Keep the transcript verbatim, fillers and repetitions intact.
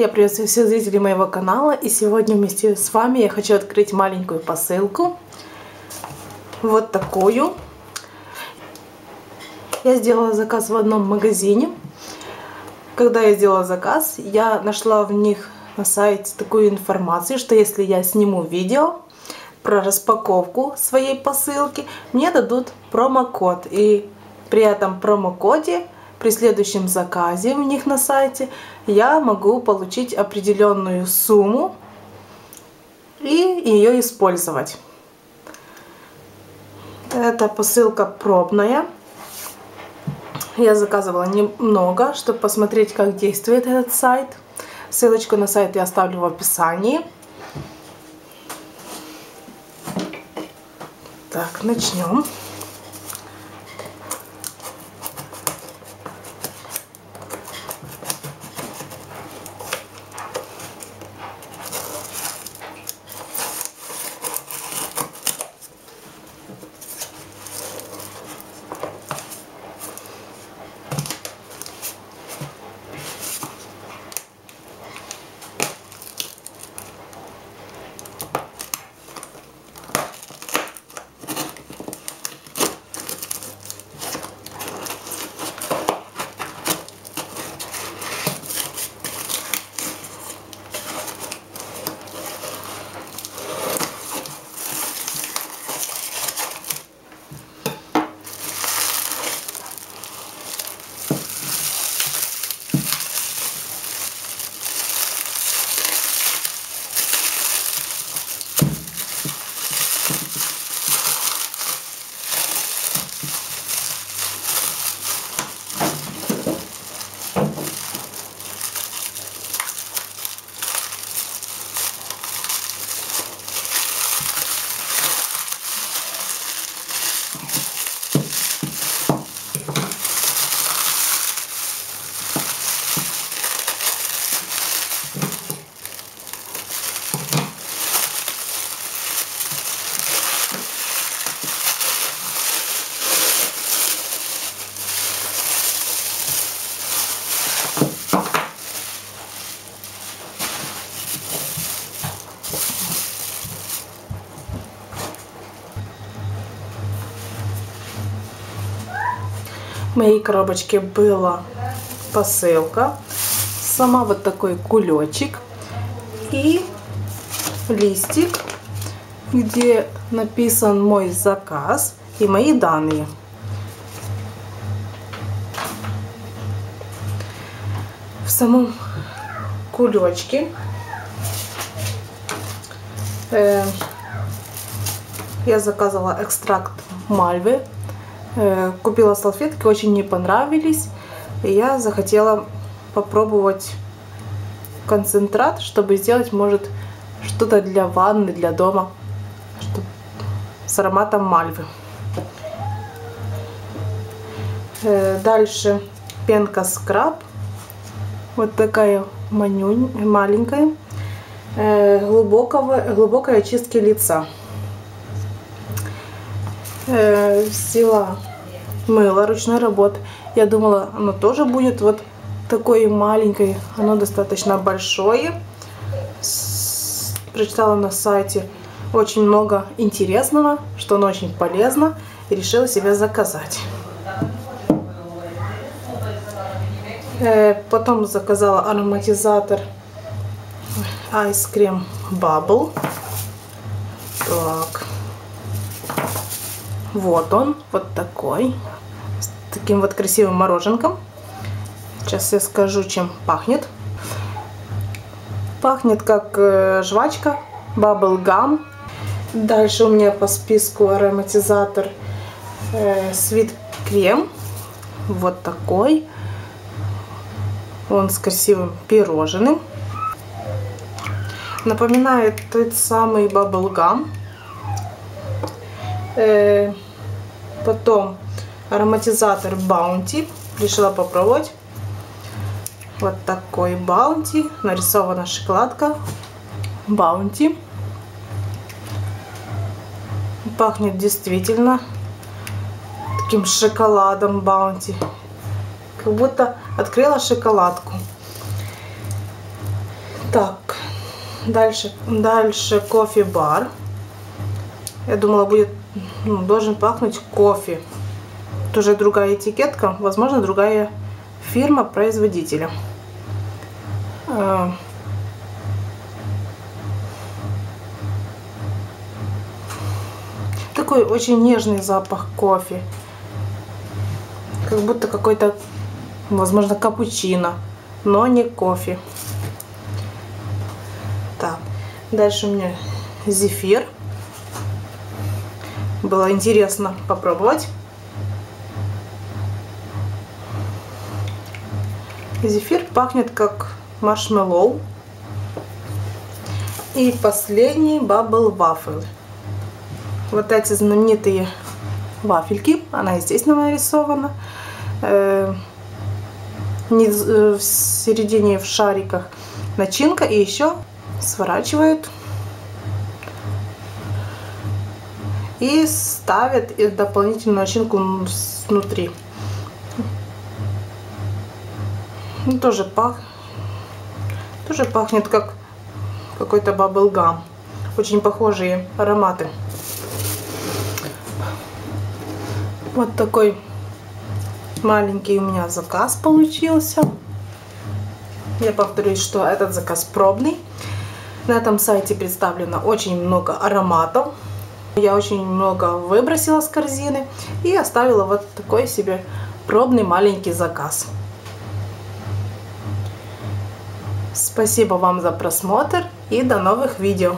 Я приветствую всех зрителей моего канала, и сегодня вместе с вами я хочу открыть маленькую посылку. Вот такую. Я сделала заказ в одном магазине. Когда я сделала заказ, я нашла в них на сайте такую информацию, что если я сниму видео про распаковку своей посылки, мне дадут промокод. И при этом промокоде, при следующем заказе у них на сайте, я могу получить определенную сумму и ее использовать. Это посылка пробная. Я заказывала немного, чтобы посмотреть, как действует этот сайт. Ссылочку на сайт я оставлю в описании. Так, начнем. В моей коробочке была посылка, сама вот такой кулечек и листик, где написан мой заказ и мои данные. В самом кулечке э, я заказывала экстракт мальвы. Купила салфетки, очень мне понравились. И я захотела попробовать концентрат, чтобы сделать, может, что-то для ванны, для дома, чтобы... с ароматом мальвы. Дальше пенка скраб. Вот такая манюнь, маленькая. Глубокого, глубокой очистки лица. Взяла мыло ручной работы. Я думала, оно тоже будет вот такой маленькой. Оно достаточно большое. Прочитала на сайте очень много интересного, что оно очень полезно. И решила себе заказать. Потом заказала ароматизатор Ice Cream Bubble. Так. Вот он, вот такой, с таким вот красивым мороженком. Сейчас я скажу, чем пахнет. Пахнет как жвачка, баблгам. Дальше у меня по списку ароматизатор Sweet Cream. Вот такой. Он с красивым пирожным. Напоминает тот самый баблгам. Потом ароматизатор Bounty. Решила попробовать. Вот такой Bounty. Нарисована шоколадка Bounty. Пахнет действительно таким шоколадом Bounty. Как будто открыла шоколадку. Так, дальше, дальше кофе-бар. Я думала, будет, ну, должен пахнуть кофе. Тут уже другая этикетка, возможно, другая фирма производителя. Такой очень нежный запах кофе. Как будто какой-то, возможно, капучино, но не кофе. Так, дальше у меня зефир. Было интересно попробовать. Зефир пахнет как маршмеллоу. И последний — бабл вафель. Вот эти знаменитые вафельки. Она, естественно, нарисована. В середине, в шариках, начинка. И еще сворачивают и ставят дополнительную начинку внутри. Тоже, пах... Тоже пахнет как какой-то баблгам. Очень похожие ароматы. Вот такой маленький у меня заказ получился. Я повторюсь, что этот заказ пробный. На этом сайте представлено очень много ароматов. Я очень много выбросила с корзины и оставила вот такой себе пробный маленький заказ. Спасибо вам за просмотр и до новых видео.